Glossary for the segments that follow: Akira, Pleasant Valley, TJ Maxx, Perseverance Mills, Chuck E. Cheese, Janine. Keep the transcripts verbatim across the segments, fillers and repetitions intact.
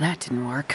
That didn't work.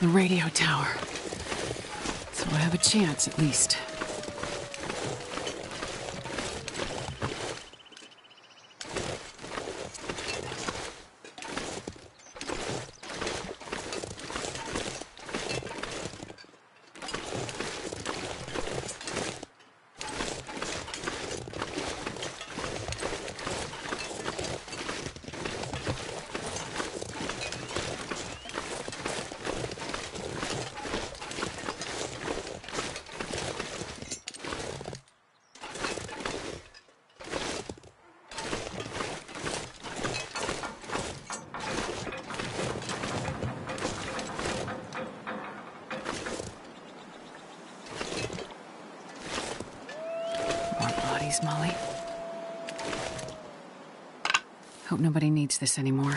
the radio tower. So I have a chance, at least. Molly. Hope nobody needs this anymore.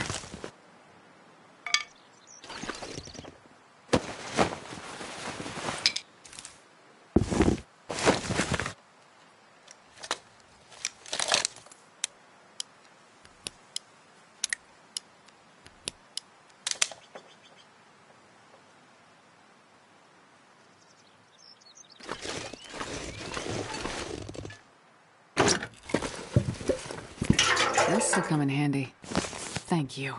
This'll come in handy. Thank you.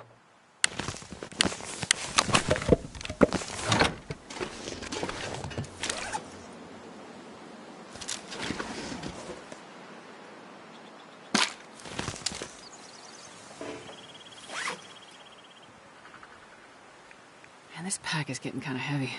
Man, this pack is getting kind of heavy.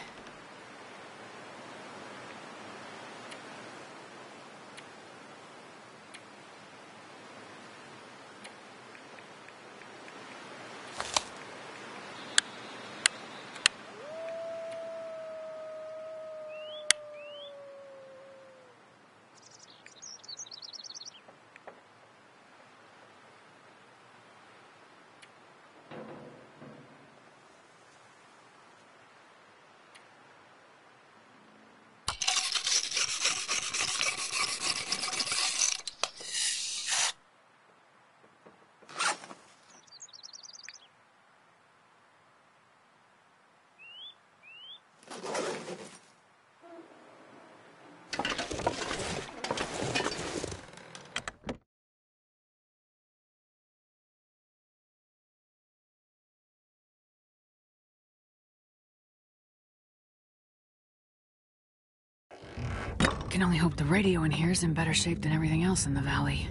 I can only hope the radio in here is in better shape than everything else in the valley.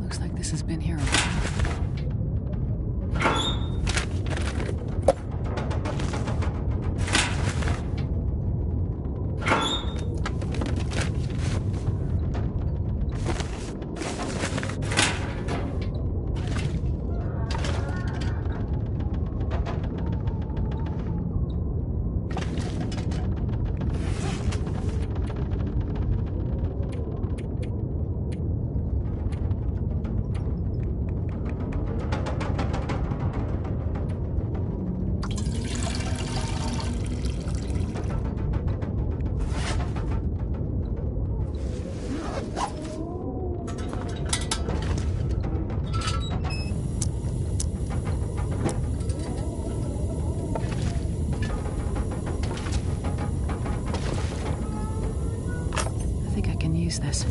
Looks like this has been here a this.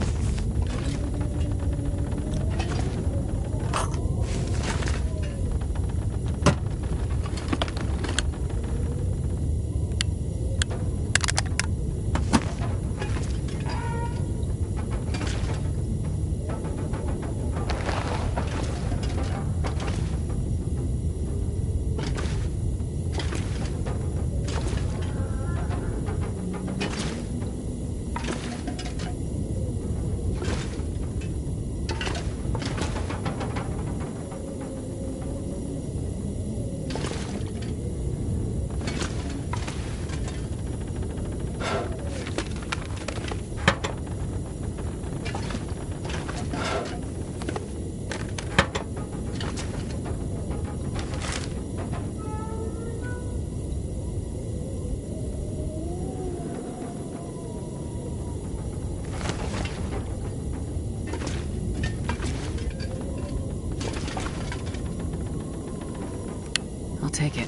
take it.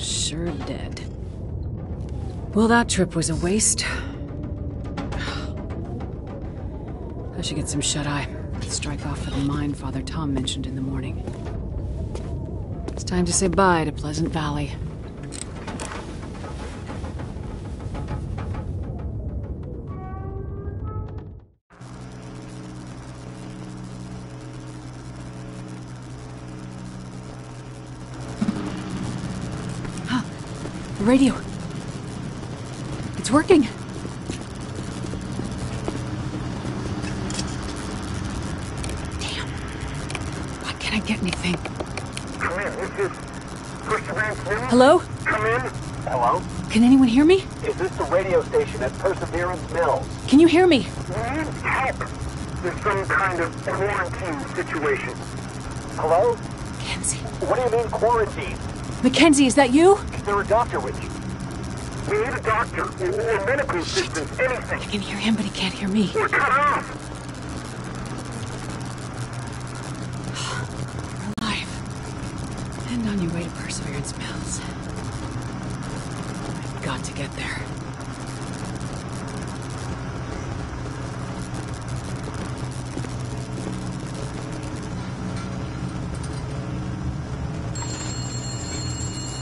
Sure dead. Well, that trip was a waste. I should get some shut-eye. Strike off for the mine Father Tom mentioned in the morning. It's time to say bye to Pleasant Valley. Radio. It's working. Damn. Why can't I get anything? Come in. This is Perseverance Mills. Hello? Come in. Hello? Can anyone hear me? Is this the radio station at Perseverance Mills? Can you hear me? We need help. There's some kind of quarantine situation. Hello? Mackenzie. What do you mean quarantine? Mackenzie, is that you? Is there a doctor with you? We need a doctor, or a medical assistant, anything. I can hear him, but he can't hear me. We're cut off! We're alive. And on your way to Perseverance Mills. I've got to get there.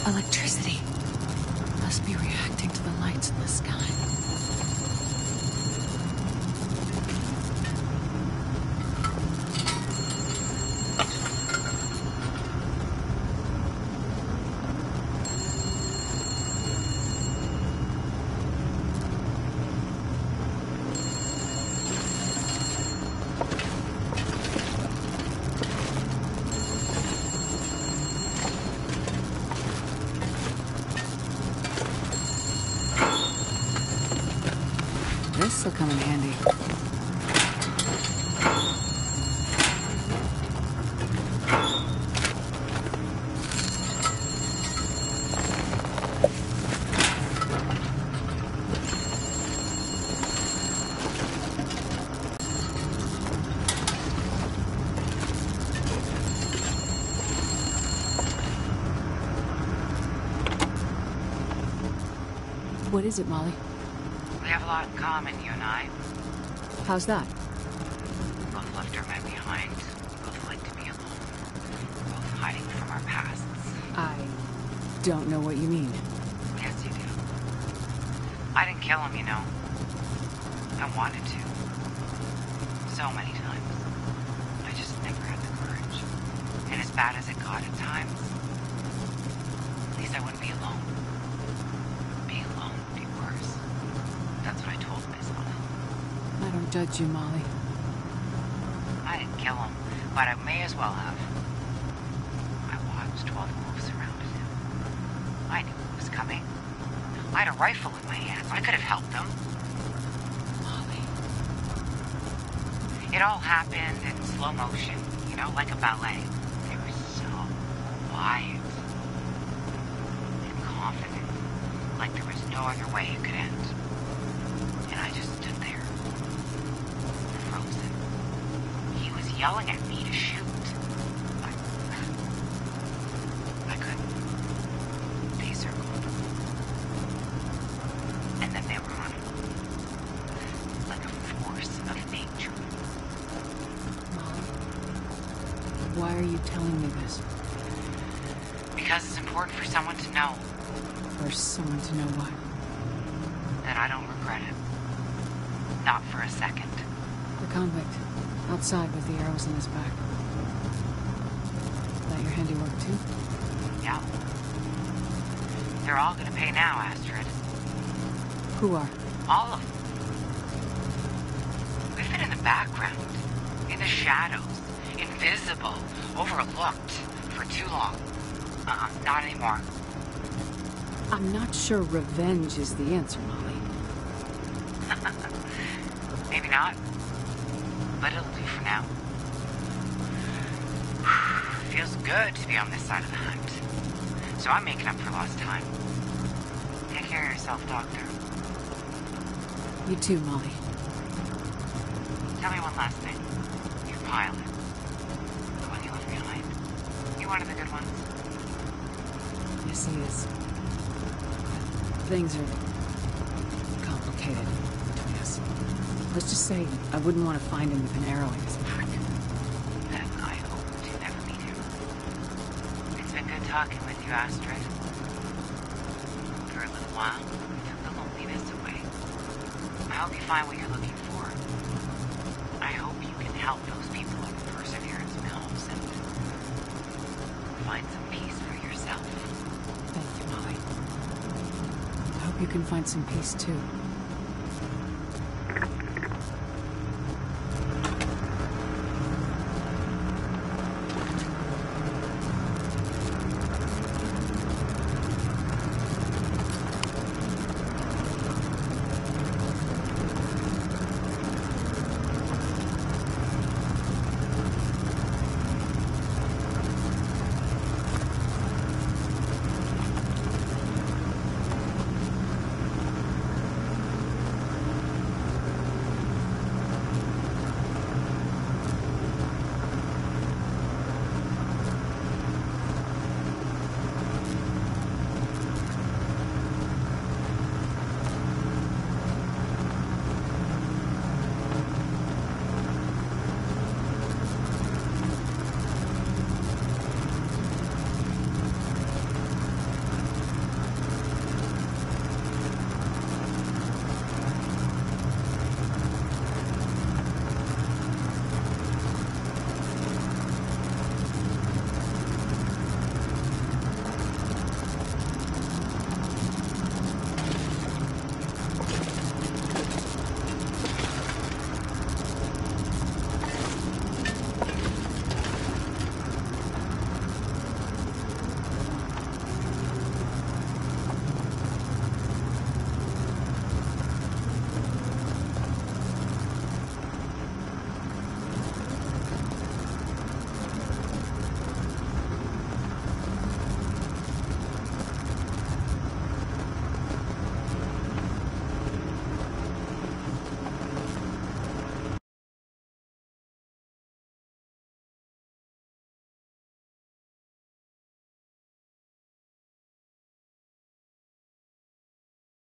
Electricity must be reacting to the lights in the sky. This'll come in handy. What is it, Molly? We have a lot in common, you and I. How's that? We both left our men behind. We both like to be alone. We're both hiding from our pasts. I don't know what you mean. Yes, you do. I didn't kill him, you know. I wanted to. So many times. I just never had the courage. And as bad as it got at times, at least I wouldn't be alone. Judge you, Molly. I didn't kill him, but I may as well have. I watched while the wolves surrounded him. I knew it was coming. I had a rifle in my hands. I could have helped them. Molly. It all happened in slow motion, you know, like a ballet. They were so quiet and confident, like there was no other way it could end. And I just stood there. Yelling at me to shoot. I Why are you telling me this? Because it's important for someone to know. For someone to know what? That I don't regret it. Not for a second. The convict. Outside with the arrows in his back. Is that your handiwork too? Yeah. They're all gonna pay now, Astrid. Who are? All of them. We've been in the background. In the shadows. Invisible. Overlooked. For too long. Uh-uh. Not anymore. I'm not sure revenge is the answer, Molly. Maybe not. But it'll do for now. Feels good to be on this side of the hunt. So I'm making up for lost time. Take care of yourself, Doctor. You too, Molly. Tell me one last thing. Your pilot. The one you left behind. You one of the good ones? Yes, he is. Things are complicated between us. Let's just say I wouldn't want to find him with an arrow in his back. Then I hope to never meet him. It's been good talking with you, Astrid. For a little while, we took the loneliness away. I hope you find what you're looking for. I hope you can help those people at Perseverance Mills and find some peace for yourself. Thank you, Molly. I hope you can find some peace too.